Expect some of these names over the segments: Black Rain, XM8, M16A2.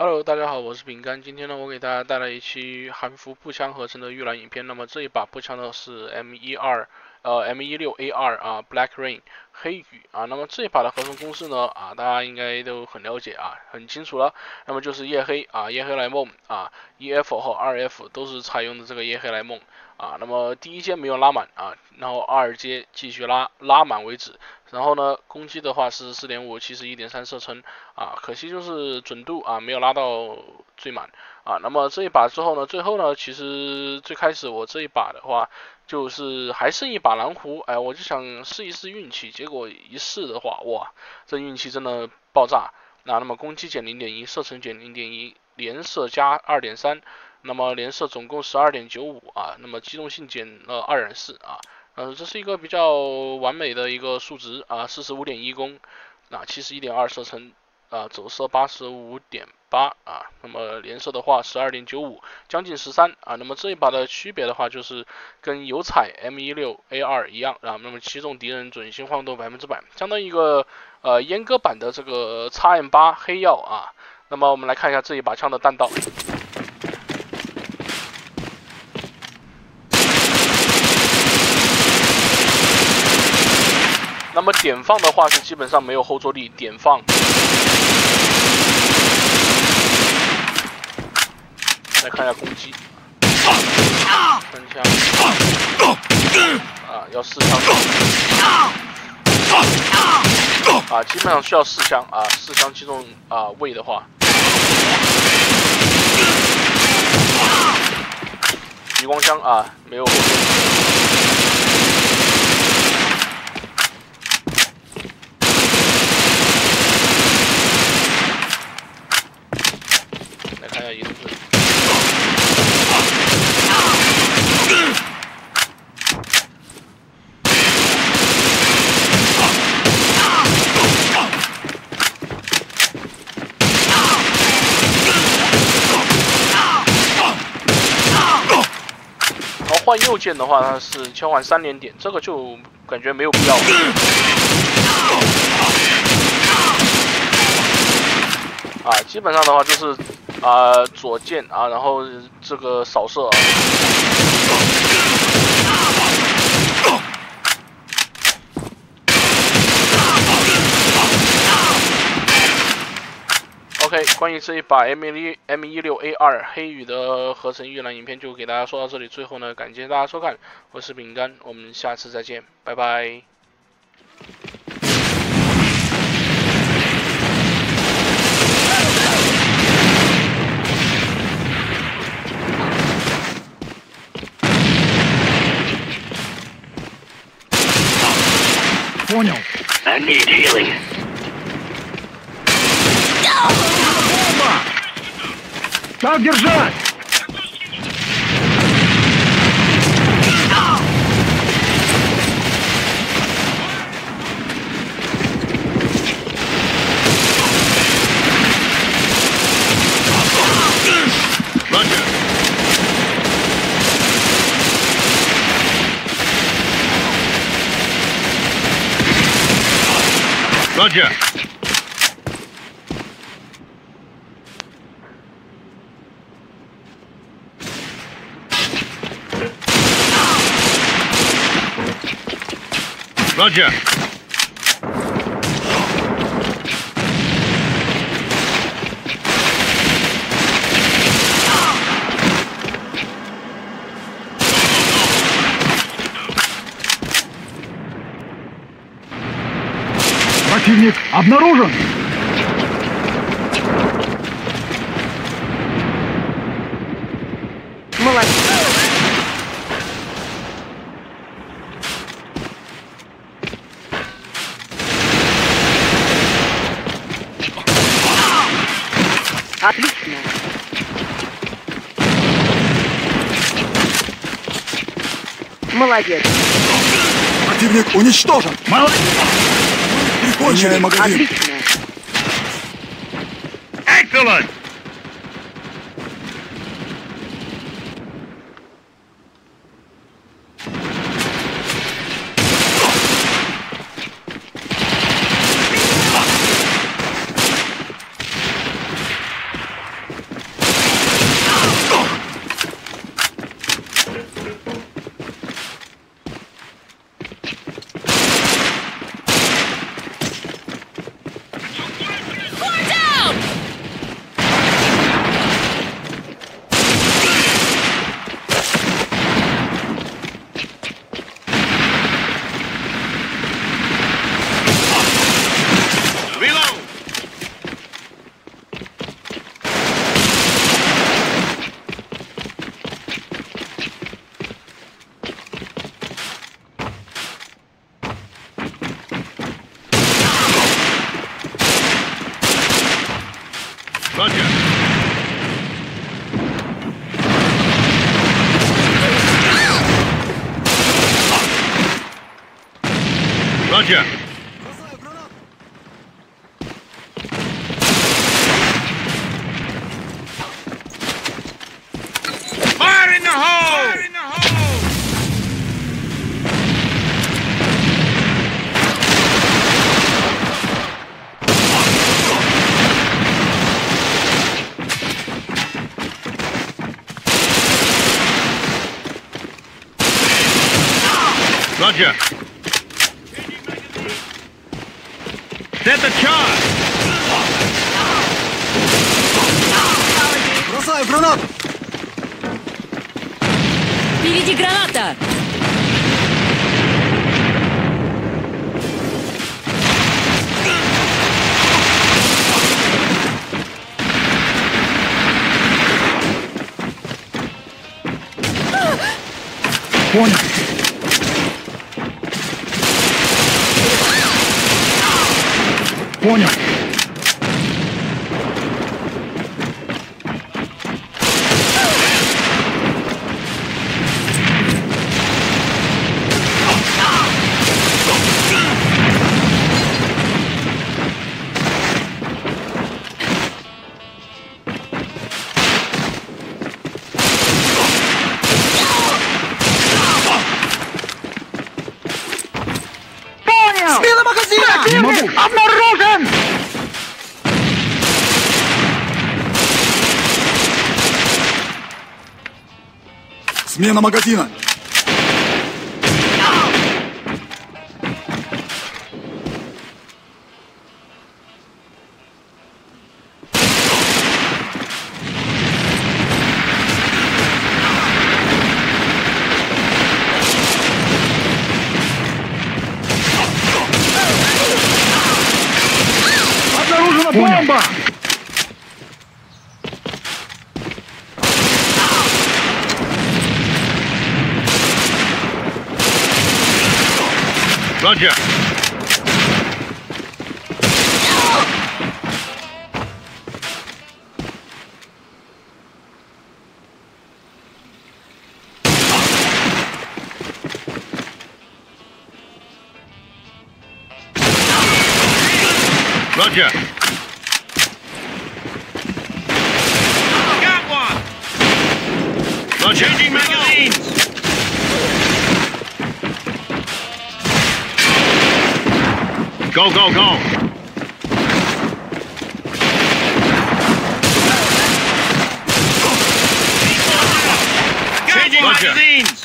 Hello， 大家好，我是饼干。今天呢，我给大家带来一期韩服步枪合成的预览影片。那么这一把步枪呢是 M16A2 啊 ，Black Rain 黑雨啊。那么这一把的合成公式呢啊，大家应该都很了解啊，很清楚了。那么就是夜黑啊，夜黑来梦啊 ，1F 和 2F 都是采用的这个夜黑来梦啊。那么第一阶没有拉满啊，然后二阶继续拉满为止。 然后呢，攻击的话是 44.5， 71.3 射程啊，可惜就是准度啊没有拉到最满啊。那么这一把之后呢，其实最开始我这一把的话，就是还剩一把蓝狐，哎，我就想试一试运气，结果一试的话，哇，这运气真的爆炸。那么攻击减 0.1， 射程减 0.1， 连射加 2.3， 那么连射总共 12.95 啊，那么机动性减了 2.4 啊。 这是一个比较完美的一个数值啊， 45.1 攻，那 71.2 射程，啊，走射 85.8 啊，那么连射的话 12.95， 将近13啊，那么这一把的区别的话就是跟油彩 M16A2 一样啊，那么击中敌人准心晃动 100%， 相当于一个阉割版的这个 XM8 黑曜啊，那么我们来看一下这一把枪的弹道。 那么点放的话是基本上没有后坐力，点放，来看一下攻击，三枪，啊，要四枪，啊，基本上需要四枪啊，四枪击中啊位的话，余光枪啊，没有后坐力。 换右键的话，它是切换3连点，这个就感觉没有必要了。啊，基本上的话就是啊、左键啊，然后这个扫射啊。OK， 关于这一把 M16A2 黑雨的合成预览影片就给大家说到这里。最后呢，感谢大家收看，我是饼干，我们下次再见，拜拜。I need healing. Там держать! Roger! Roger. Противник обнаружен. Отлично. Молодец. Противник уничтожен. Молодец. Прикончили магазин. Отлично. Excellent. Врача! Roger. Set the charge. Бросаю гранату. Впереди граната. Понял. Понял. Смена магазина! Обнаружена бомба! Roger. Roger. Got one. Roger. Changing magazines. Go, go, go! Changing magazines!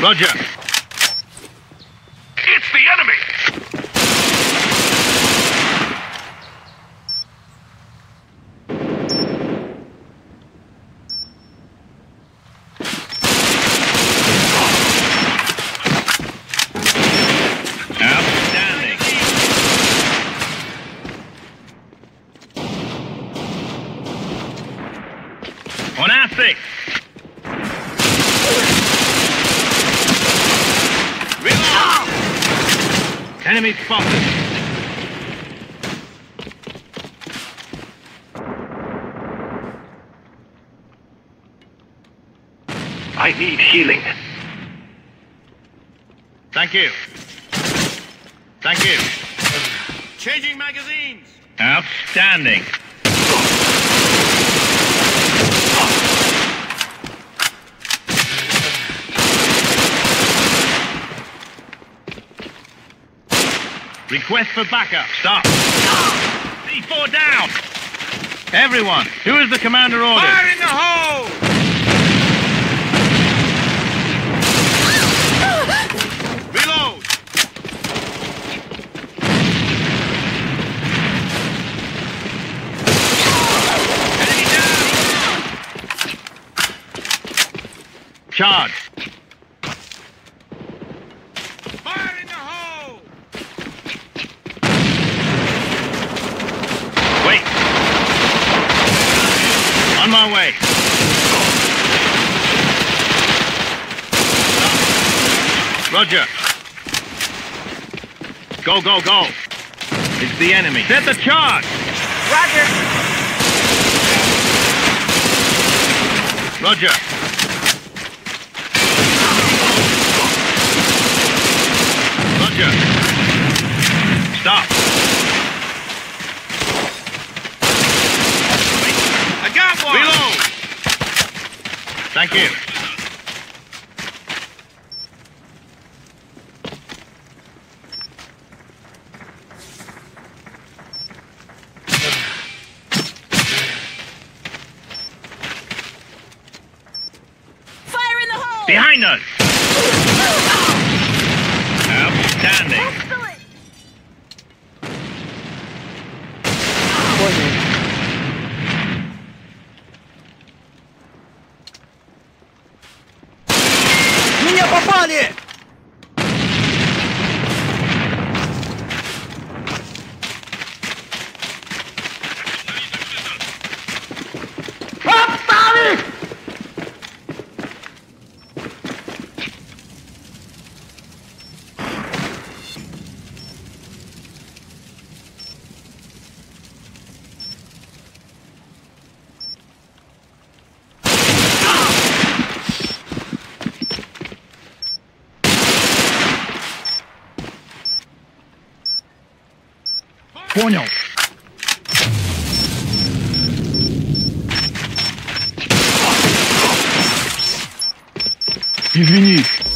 Roger! It's the enemy! On our six. Reload. Enemy spotted. I need healing. Thank you. Thank you. Changing magazines. Outstanding. Request for backup. Stop. C4 down. Everyone, who is the commander order? Fire in the hole! Reload. Enemy down. Charge. My way. Roger. Go, go, go. It's the enemy. Set the charge! Roger! Roger! Roger! Stop! I got one! Reload! Thank you. Behind us! Outstanding! Excellent! Меня попали! Понял. Извини.